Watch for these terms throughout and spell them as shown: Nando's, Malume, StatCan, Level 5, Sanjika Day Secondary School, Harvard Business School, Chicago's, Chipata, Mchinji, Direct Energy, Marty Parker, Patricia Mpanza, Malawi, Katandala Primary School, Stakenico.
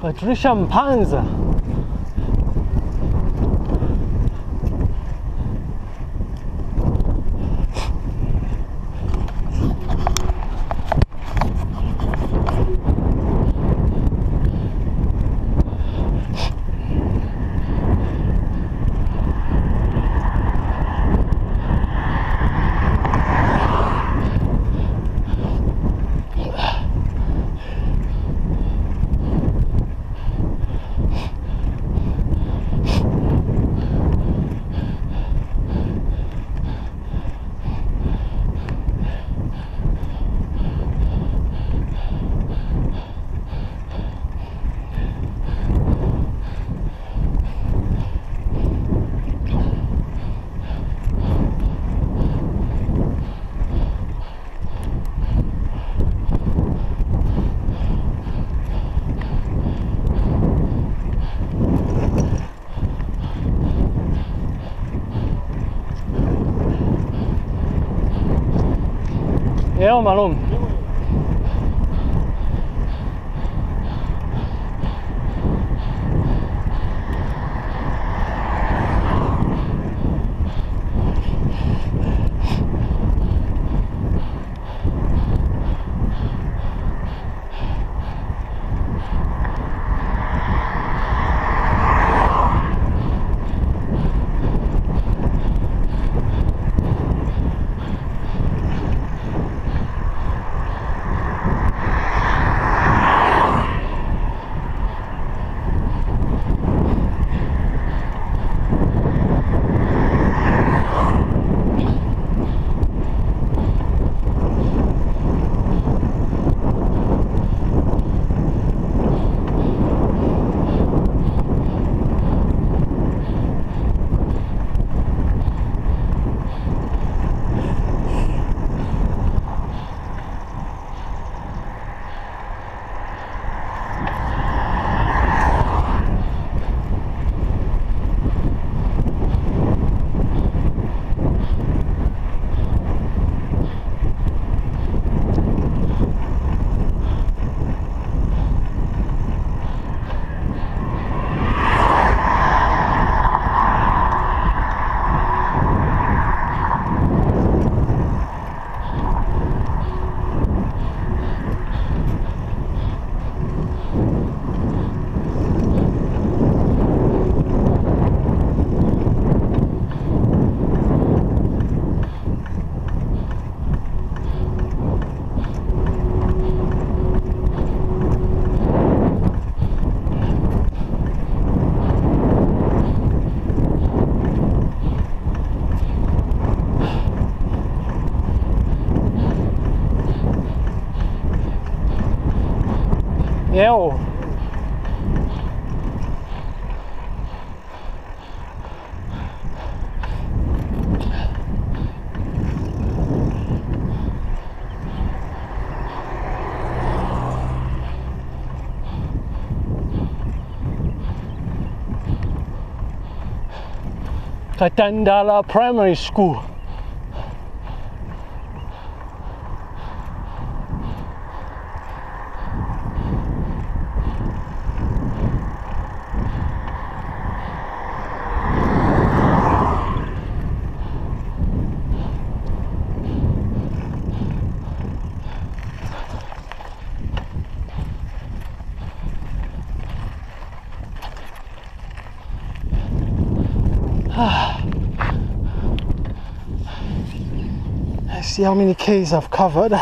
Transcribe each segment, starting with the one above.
Patricia Mpanza. Yo, Malone. Yeah. Katandala Primary School. Let's see how many Ks I've covered.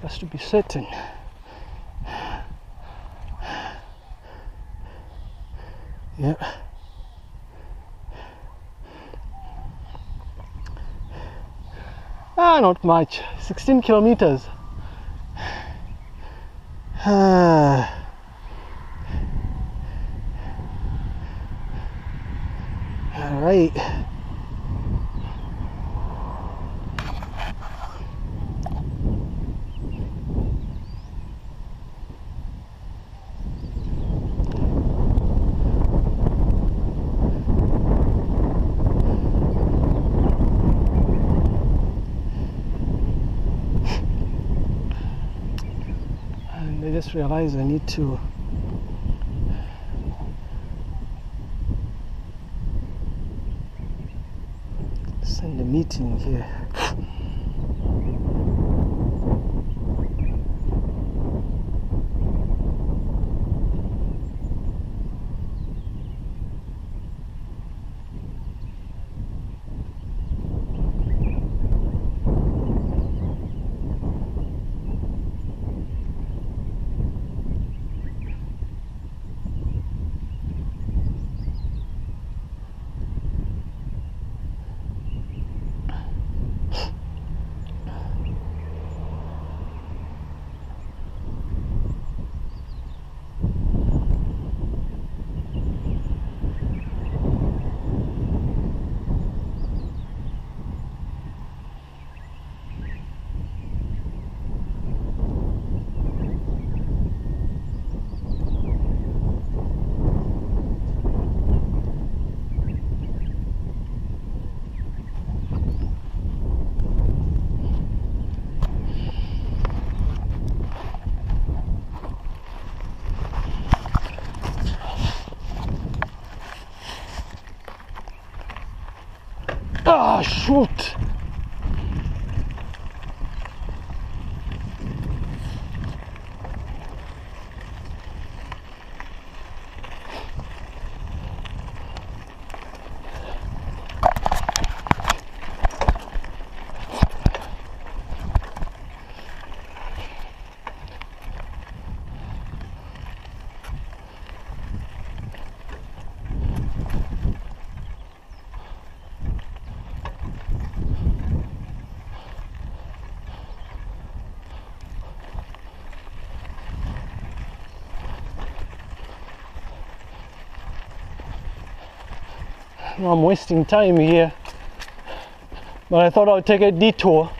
Just to be certain. Yep. Ah, not much. 16 kilometers. Right. just realized I need to send a meeting here. Ah, shoot! I'm wasting time here, but I thought I would take a detour.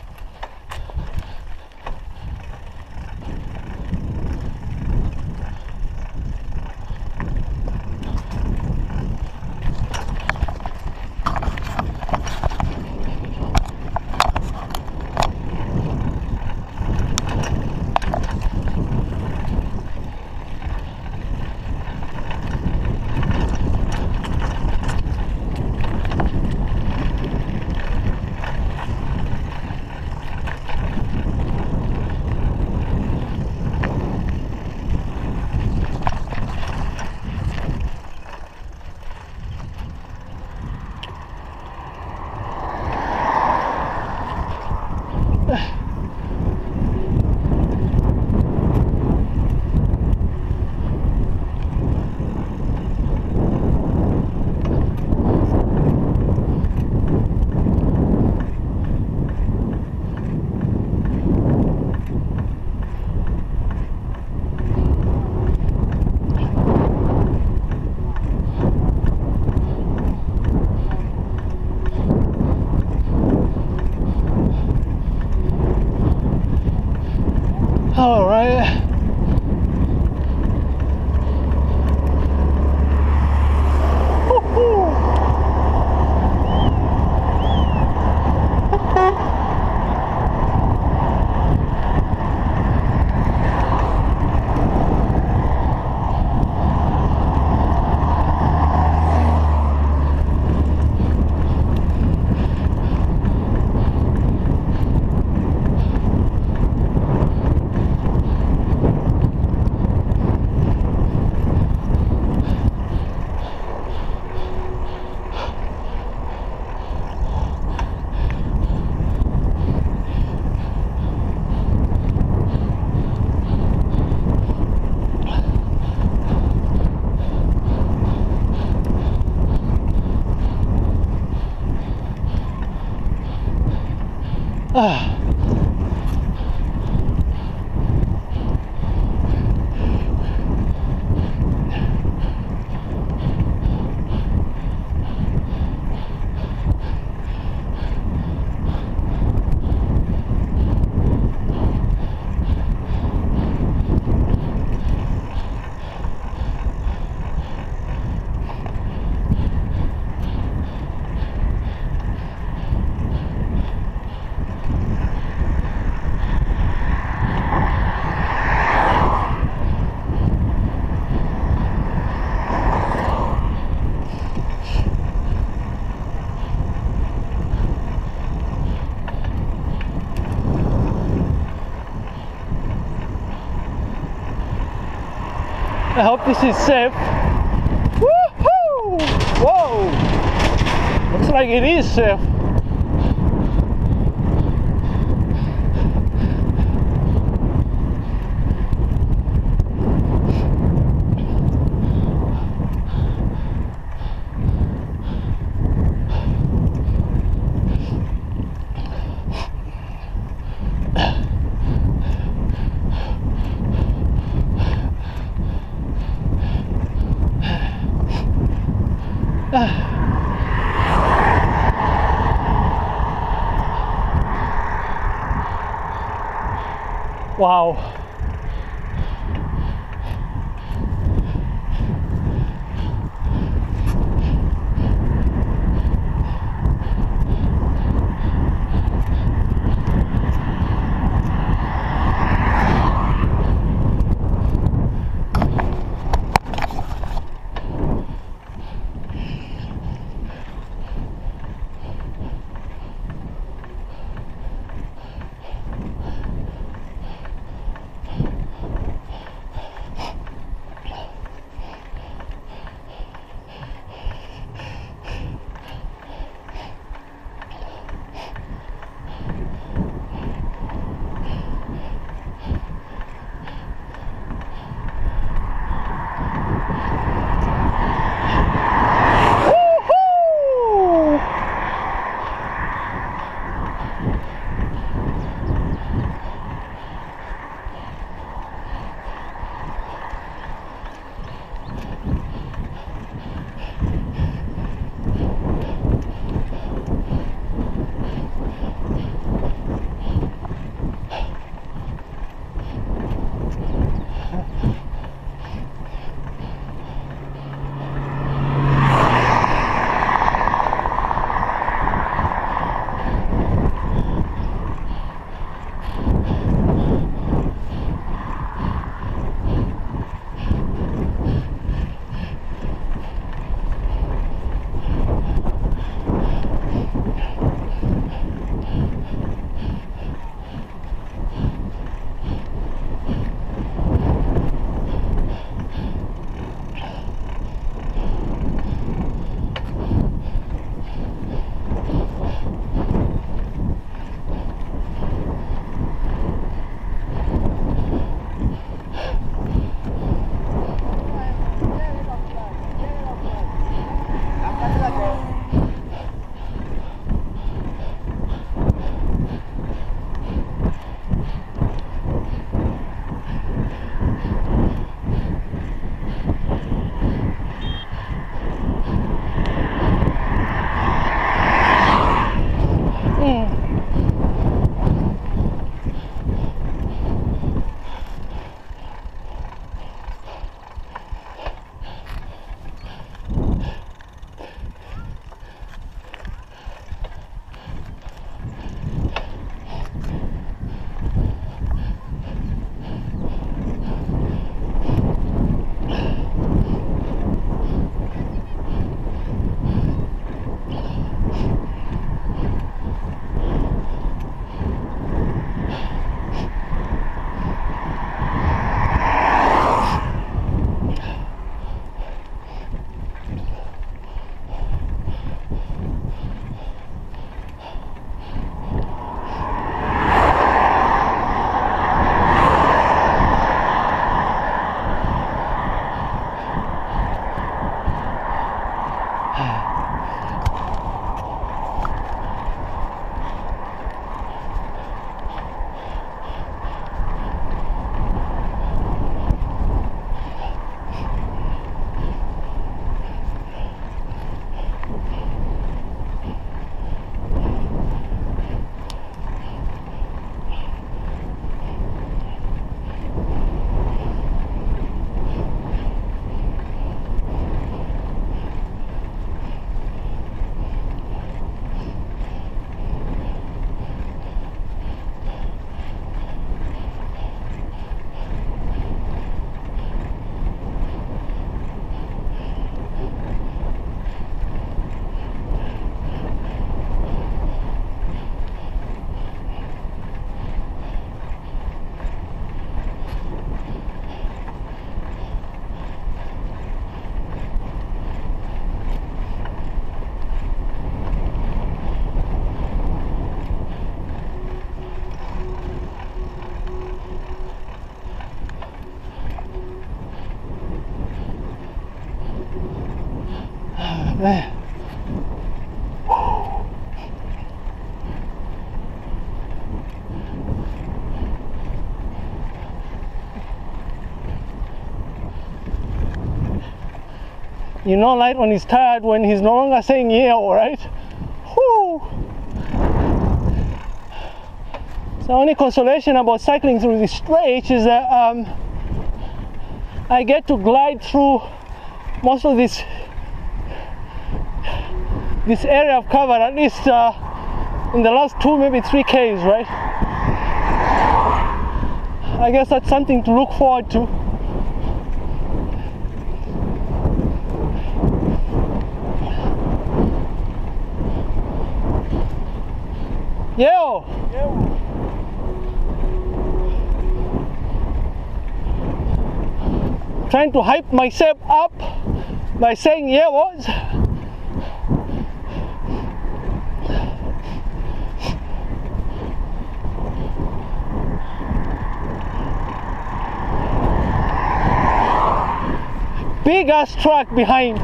I hope this is safe. Woohoo! Whoa! Looks like it is safe. Wow. there. You know, light when he's tired, when he's no longer saying yeah, all right? Whoo! So the only consolation about cycling through the stretch is that I get to glide through most of this area I've covered, at least in the last 2, maybe 3 Ks, right? I guess that's something to look forward to. Yo! Yo. Trying to hype myself up by saying yeah was. Big ass truck behind.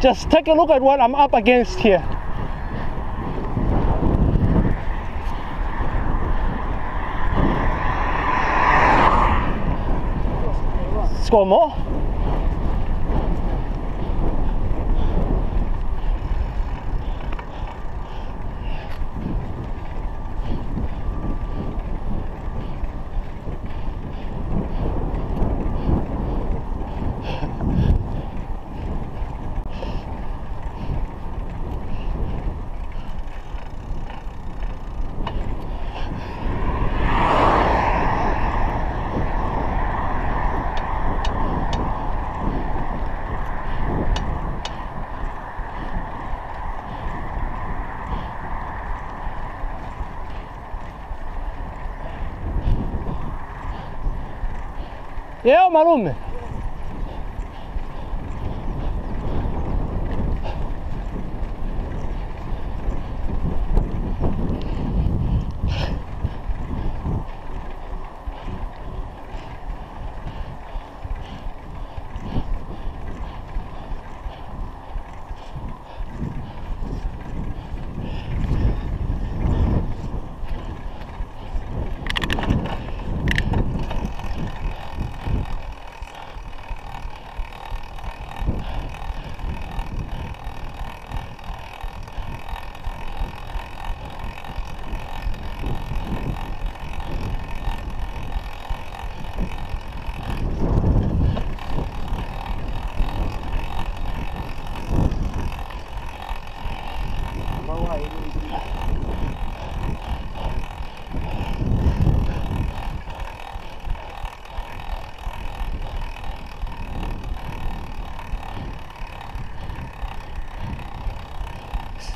Just take a look at what I'm up against here. Let's go more. Yeah, Malume.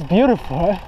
Beautiful, eh?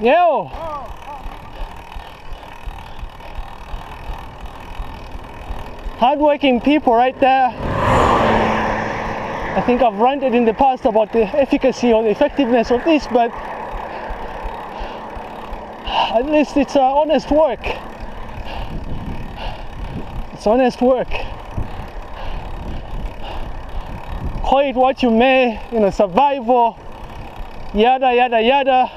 Yo! Hardworking people right there. I think I've ranted in the past about the efficacy or the effectiveness of this, but at least it's honest work. It's honest work. Call it what you may, you know, survival, yada yada yada,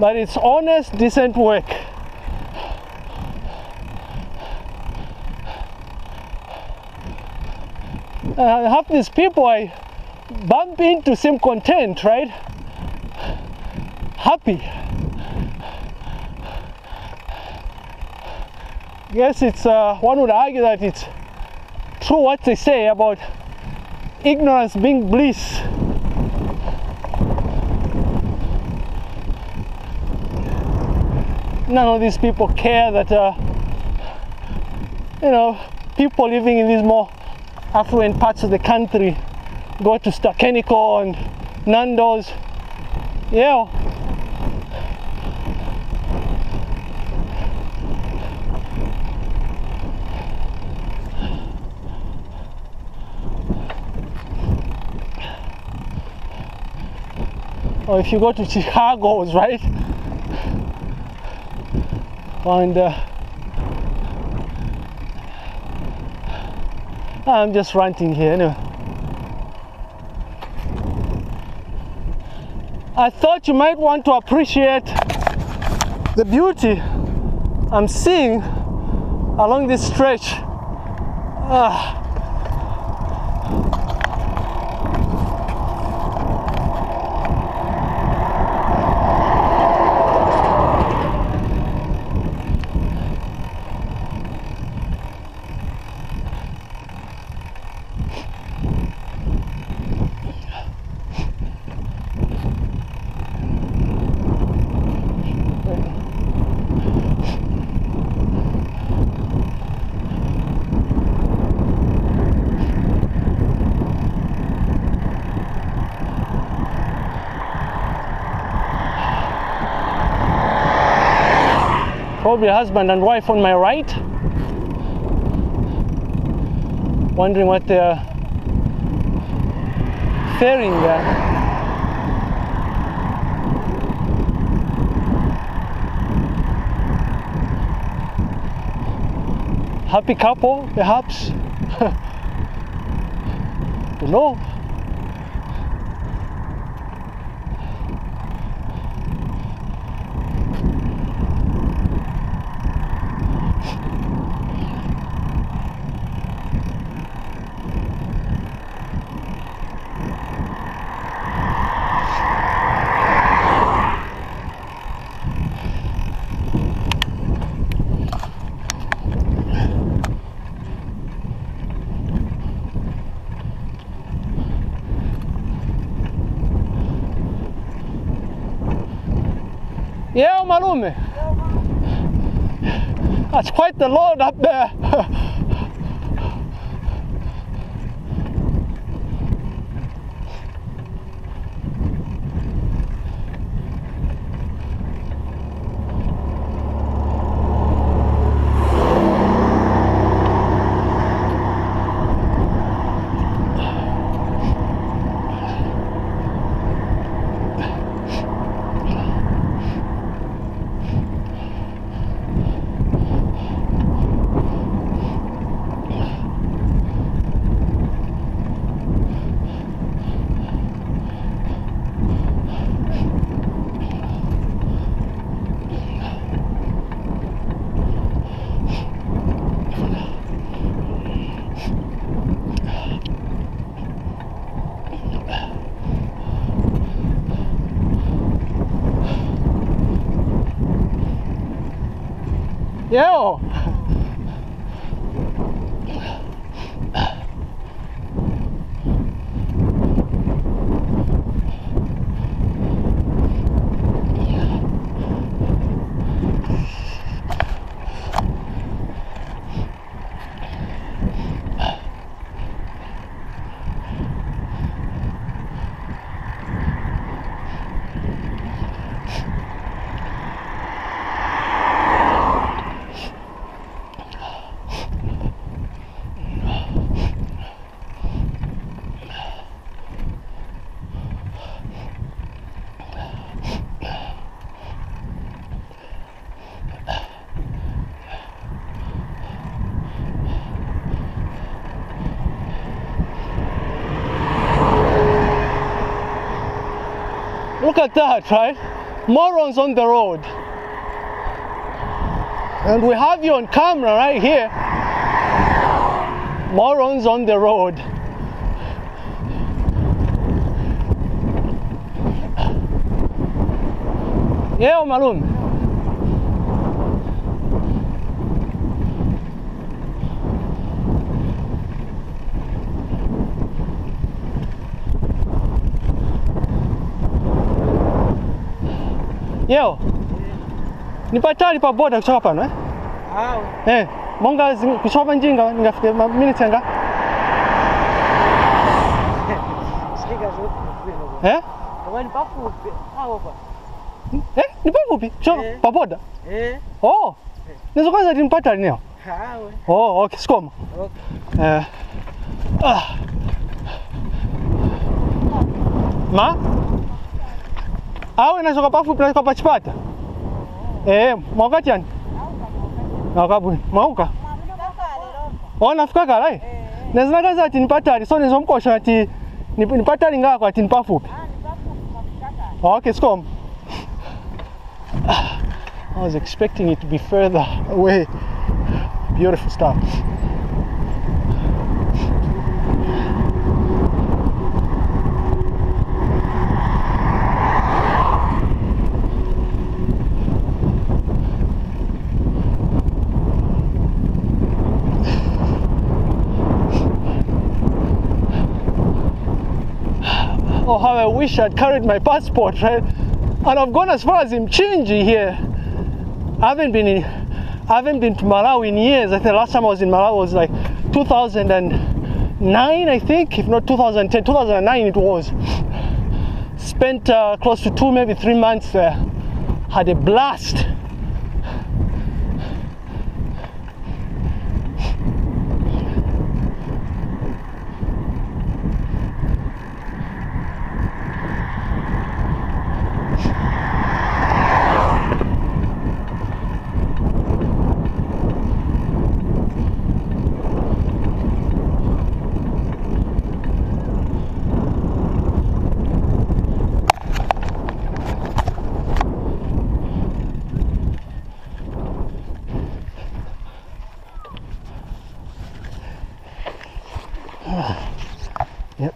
but it's honest, decent work. Half these people I bump into seem content, right? Happy. Yes, it's one would argue that it's true what they say about ignorance being bliss. None of these people care that you know, people living in these more affluent parts of the country go to Stakenico and Nando's. Yeah. Or if you go to Chicago's, right? And I'm just ranting here anyway. I thought you might want to appreciate the beauty I'm seeing along this stretch. Probably husband and wife on my right, wondering what they're faring there. Happy couple, perhaps. You know. Yeah, Malume. That's quite the load up there. Yeah. Look at that, right? Morons on the road. And we have you on camera right here. Morons on the road. Yeah, Malum. Yo. Nipatali pa boda kutoka hapa na? Au. Eh, monga kuchopa njinga ningafike minutes anga. Sikiga zote. Eh? Kama ni pafu au hapa. Eh, ni pafupi? Chopa pa boda? Eh. Oh. Nizo kwanza nipatali leo. Hawe. Oh, okay, sikoma. Okay. Eh. Ah. Ma? Awe nasoka pafu pila kwa pachipata. Eh, mauka tiani? Mauka buni. Mauka? Oh, nafika kala eh? Nezina kaza ati nipatari, so nezo mkosha ati nipatari ngako ati nipafupi. Ah, nipafupi mapitaka. Okay, skom. I was expecting it to be further away. Beautiful stuff. Oh, how I wish I'd carried my passport, right? And I've gone as far as Mchinji here. I haven't been to Malawi in years. I think the last time I was in Malawi was like 2009, I think, if not 2010, 2009 it was. Spent close to 2, maybe 3 months there. Had a blast. Yep.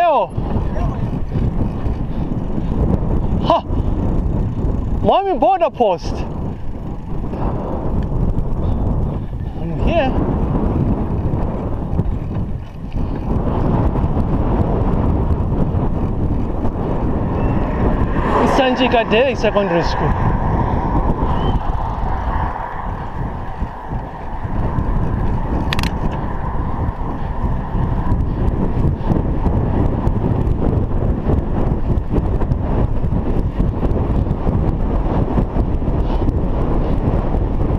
Yo! Ha! Mommy border post! I'm here. It's Sanjika Day Secondary School.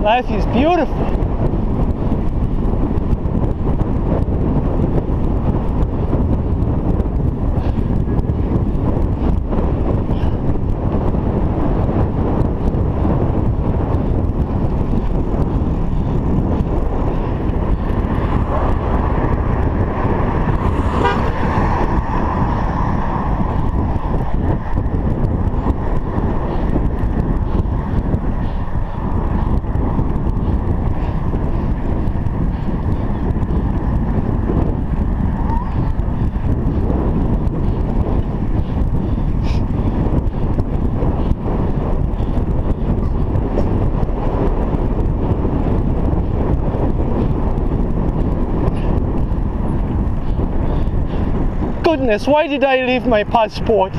Life is beautiful. Goodness, why did I leave my passport?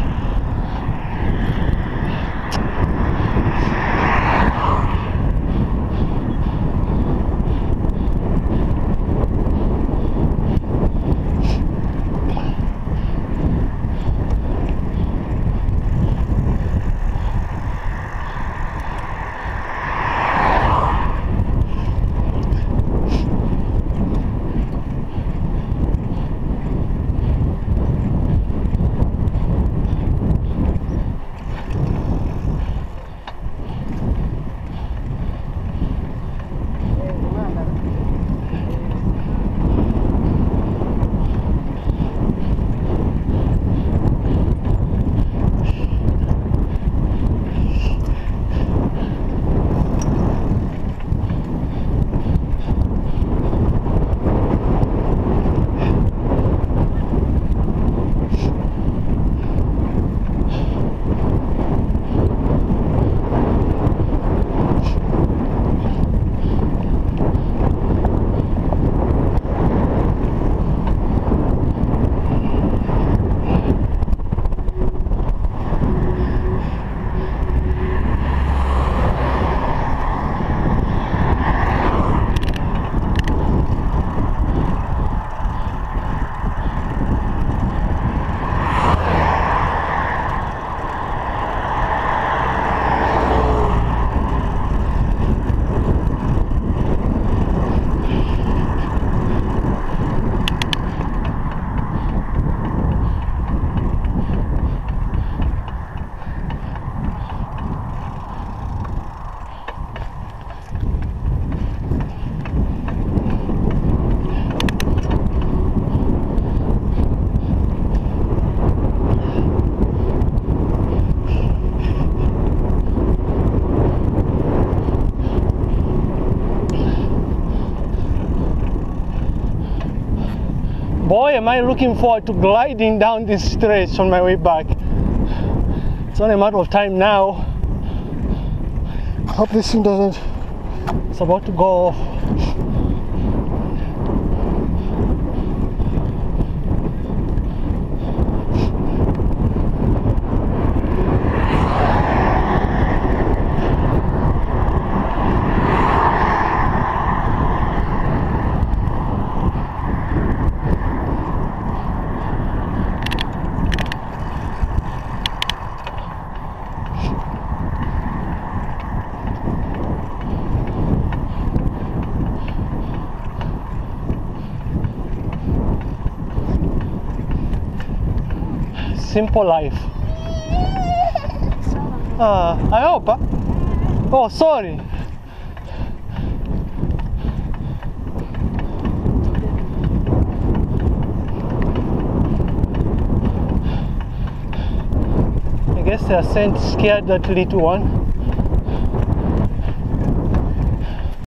Boy, am I looking forward to gliding down this stretch on my way back. It's only a matter of time now. I hope this thing doesn't... It's about to go off. Simple life. I hope. Oh, sorry. I guess they are scared that little one.